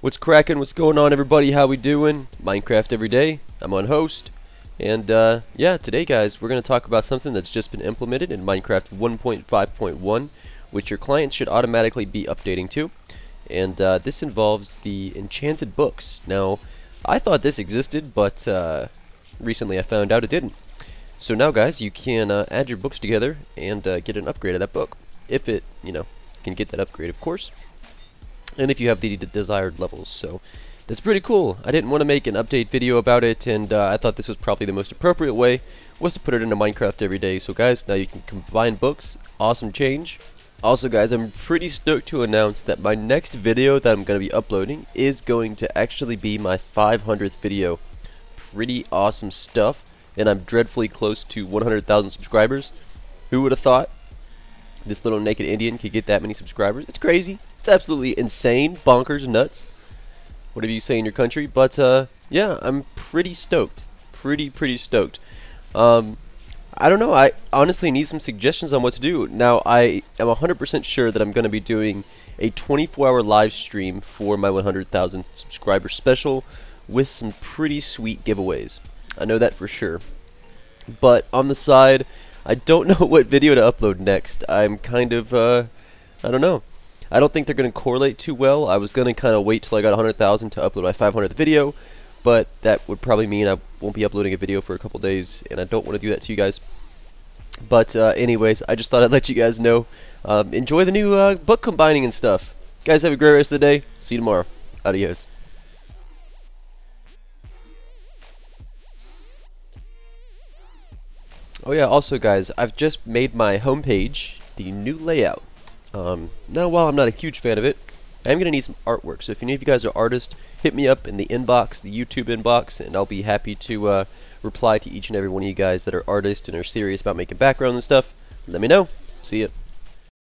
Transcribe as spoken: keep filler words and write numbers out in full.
What's cracking? What's going on, everybody? How we doing? Minecraft Everyday. I'm on host. And uh, yeah, today, guys, we're going to talk about something that's just been implemented in Minecraft one point five point one, which your clients should automatically be updating to. And uh, this involves the enchanted books. Now, I thought this existed, but uh, recently I found out it didn't. So now, guys, you can uh, add your books together and uh, get an upgrade of that book. If it, you know, can get that upgrade, of course. And if you have the d desired levels. So that's pretty cool. I didn't want to make an update video about it, and uh, I thought this was probably the most appropriate way was to put it into Minecraft every day. So guys, now you can combine books. Awesome change. Also, guys, I'm pretty stoked to announce that my next video that I'm going to be uploading is going to actually be my five hundredth video. Pretty awesome stuff, and I'm dreadfully close to one hundred thousand subscribers. Who would have thought this little naked Indian could get that many subscribers? It's crazy. It's absolutely insane, bonkers, nuts, whatever you say in your country. But uh, yeah, I'm pretty stoked, pretty pretty stoked. Um, I don't know. I honestly need some suggestions on what to do. Now I am one hundred percent sure that I'm going to be doing a twenty-four hour live stream for my one hundred thousand subscriber special with some pretty sweet giveaways. I know that for sure. But on the side, I don't know what video to upload next. I'm kind of, uh, I don't know. I don't think they're going to correlate too well. I was going to kind of wait till I got one hundred thousand to upload my five hundredth video, but that would probably mean I won't be uploading a video for a couple days, and I don't want to do that to you guys. But uh, anyways, I just thought I'd let you guys know. Um, enjoy the new uh, book combining and stuff. Guys, have a great rest of the day. See you tomorrow. Adios. Oh yeah, also guys, I've just made my homepage the new layout. Um, now while I'm not a huge fan of it, I'm going to need some artwork, so if any of you guys are artists, hit me up in the inbox, the YouTube inbox, and I'll be happy to uh, reply to each and every one of you guys that are artists and are serious about making backgrounds and stuff. Let me know. See ya.